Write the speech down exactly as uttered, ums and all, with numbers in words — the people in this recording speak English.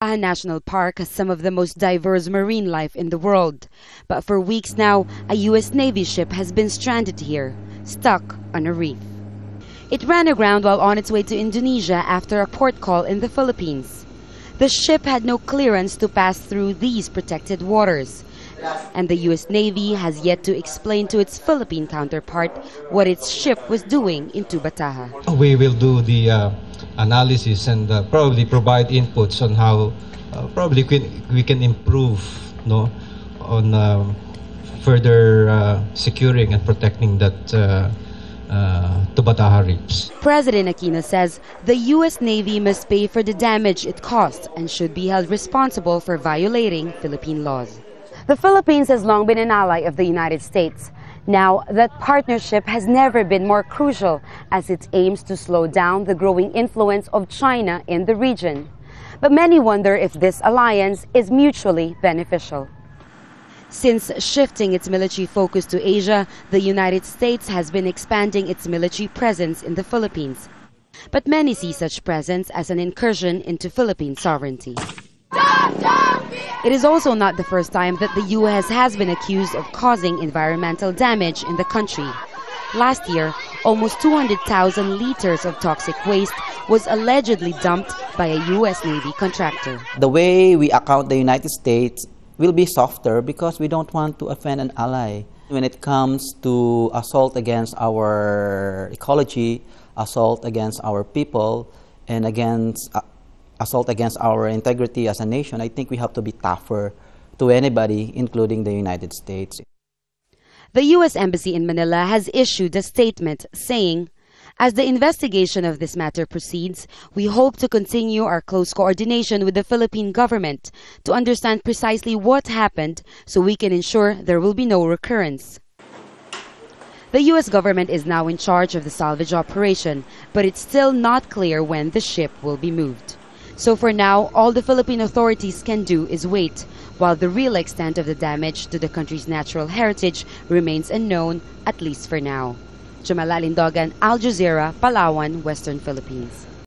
Tubbataha National Park has some of the most diverse marine life in the world. But for weeks now, a U S Navy ship has been stranded here, stuck on a reef. It ran aground while on its way to Indonesia after a port call in the Philippines. The ship had no clearance to pass through these protected waters. And the U S Navy has yet to explain to its Philippine counterpart what its ship was doing in Tubbataha. We will do the Uh... analysis and uh, probably provide inputs on how uh, probably we can improve no on uh, further uh, securing and protecting that uh, uh, Tubbataha reefs. President Aquino says the U S Navy must pay for the damage it caused and should be held responsible for violating Philippine laws. The Philippines has long been an ally of the United States. Now, that partnership has never been more crucial as it aims to slow down the growing influence of China in the region. But many wonder if this alliance is mutually beneficial. Since shifting its military focus to Asia, the United States has been expanding its military presence in the Philippines. But many see such presence as an incursion into Philippine sovereignty. It is also not the first time that the U S has been accused of causing environmental damage in the country. Last year, almost two hundred thousand liters of toxic waste was allegedly dumped by a U S Navy contractor. The way we account the United States will be softer because we don't want to offend an ally. When it comes to assault against our ecology, assault against our people, and against uh, assault against our integrity as a nation, I think we have to be tougher to anybody, including the United States. The U S Embassy in Manila has issued a statement saying, "As the investigation of this matter proceeds, we hope to continue our close coordination with the Philippine government to understand precisely what happened so we can ensure there will be no recurrence." The U S government is now in charge of the salvage operation, but it's still not clear when the ship will be moved. So for now, all the Philippine authorities can do is wait, while the real extent of the damage to the country's natural heritage remains unknown, at least for now. Jamela Alindogan, Al Jazeera, Palawan, Western Philippines.